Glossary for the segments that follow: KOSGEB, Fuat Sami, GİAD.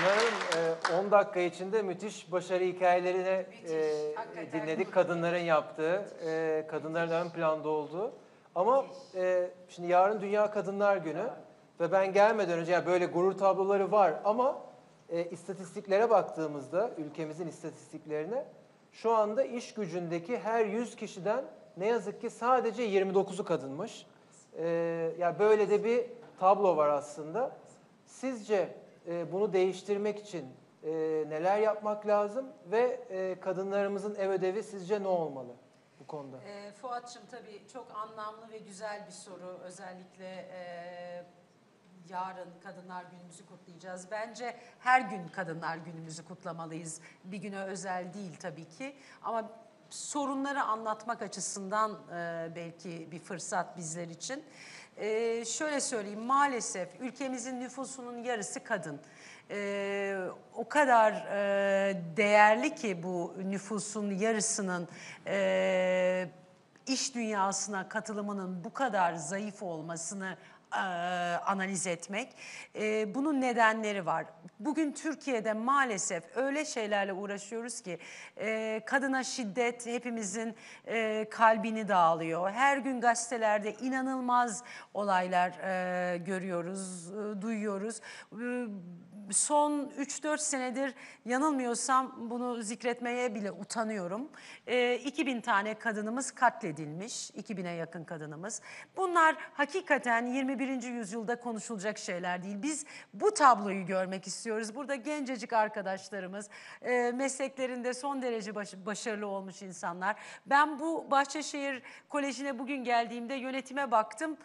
Umarım 10 dakika içinde müthiş başarı hikayelerini dinledik. Kadınların yaptığı, kadınların ön planda olduğu. Ama şimdi yarın Dünya Kadınlar Günü ve ben gelmeden önce yani böyle gurur tabloları var ama istatistiklere baktığımızda, ülkemizin istatistiklerine şu anda iş gücündeki her 100 kişiden ne yazık ki sadece 29'u kadınmış. Yani böyle de bir tablo var aslında. Sizce bunu değiştirmek için neler yapmak lazım ve kadınlarımızın ev ödevi sizce ne olmalı bu konuda? Fuat'cığım, tabii çok anlamlı ve güzel bir soru. Özellikle yarın Kadınlar Günümüzü kutlayacağız. Bence her gün Kadınlar Günümüzü kutlamalıyız. Bir güne özel değil tabii ki ama sorunları anlatmak açısından belki bir fırsat bizler için. Şöyle söyleyeyim, maalesef ülkemizin nüfusunun yarısı kadın. O kadar değerli ki bu nüfusun yarısının iş dünyasına katılımının bu kadar zayıf olmasını analiz etmek. Bunun nedenleri var. Bugün Türkiye'de maalesef öyle şeylerle uğraşıyoruz ki kadına şiddet hepimizin kalbini dağlıyor. Her gün gazetelerde inanılmaz olaylar görüyoruz, duyuyoruz. Son 3-4 senedir yanılmıyorsam bunu zikretmeye bile utanıyorum. 2000 tane kadınımız katledilmiş, 2000'e yakın kadınımız. Bunlar hakikaten 21. yüzyılda konuşulacak şeyler değil. Biz bu tabloyu görmek istiyoruz. Burada gencecik arkadaşlarımız, mesleklerinde son derece başarılı olmuş insanlar. Ben bu Bahçeşehir Koleji'ne bugün geldiğimde yönetime baktım.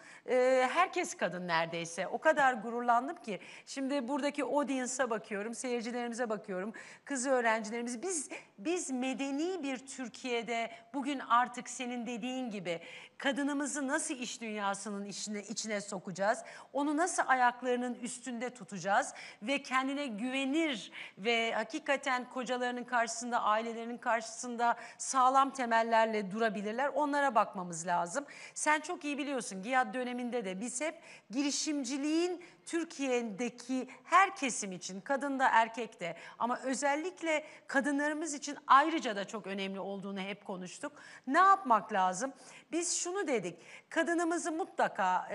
Herkes kadın neredeyse. O kadar gururlandım ki. Şimdi buradaki audience'a bakıyorum, seyircilerimize bakıyorum, kız öğrencilerimiz. Biz medeni bir Türkiye'de bugün artık senin dediğin gibi kadınımızı nasıl iş dünyasının içine sokacağız? Onu nasıl ayaklarının üstünde tutacağız? Ve kendine güvenir ve hakikaten kocalarının karşısında, ailelerinin karşısında sağlam temellerle durabilirler. Onlara bakmamız lazım. Sen çok iyi biliyorsun, GİAD döneminde de biz hep girişimciliğin Türkiye'deki her kesim için, kadın da erkek de ama özellikle kadınlarımız için ayrıca da çok önemli olduğunu hep konuştuk. Ne yapmak lazım? Biz şunu dedik, kadınımızı mutlaka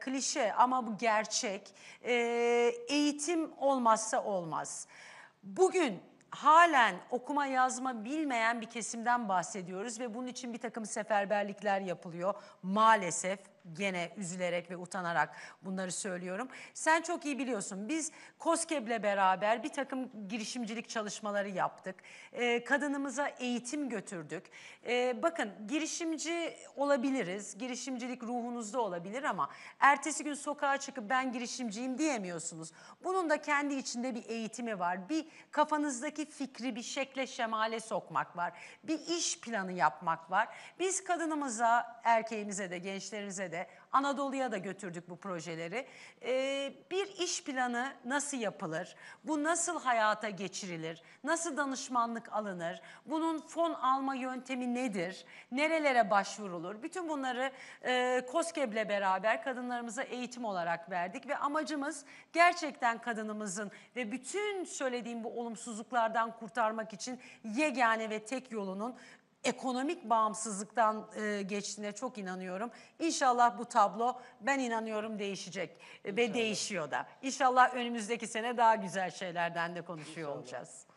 klişe ama bu gerçek, eğitim olmazsa olmaz. Bugün halen okuma yazma bilmeyen bir kesimden bahsediyoruz ve bunun için bir takım seferberlikler yapılıyor maalesef. Gene üzülerek ve utanarak bunları söylüyorum. Sen çok iyi biliyorsun, biz KOSGEB'le beraber bir takım girişimcilik çalışmaları yaptık. Kadınımıza eğitim götürdük. Bakın, girişimci olabiliriz, girişimcilik ruhunuzda olabilir ama ertesi gün sokağa çıkıp ben girişimciyim diyemiyorsunuz. Bunun da kendi içinde bir eğitimi var. Bir kafanızdaki fikri bir şekle şemale sokmak var. Bir iş planı yapmak var. Biz kadınımıza, erkeğimize de, gençlerimize de, Anadolu'ya da götürdük bu projeleri. Bir iş planı nasıl yapılır? Bu nasıl hayata geçirilir? Nasıl danışmanlık alınır? Bunun fon alma yöntemi nedir? Nerelere başvurulur? Bütün bunları KOSGEB'le beraber kadınlarımıza eğitim olarak verdik ve amacımız gerçekten kadınımızın ve bütün söylediğim bu olumsuzluklardan kurtarmak için yegane ve tek yolunun ekonomik bağımsızlıktan geçtiğine çok inanıyorum. İnşallah bu tablo, ben inanıyorum, değişecek ve değişiyor da. İnşallah önümüzdeki sene daha güzel şeylerden de konuşuyor olacağız.